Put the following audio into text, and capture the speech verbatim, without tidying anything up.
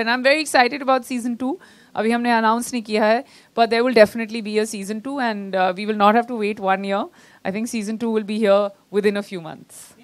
And I'm very excited about season two. Abhi humne announce nahi kiya hai, but there will definitely be a season two, and uh, we will not have to wait one year. I think season two will be here within a few months.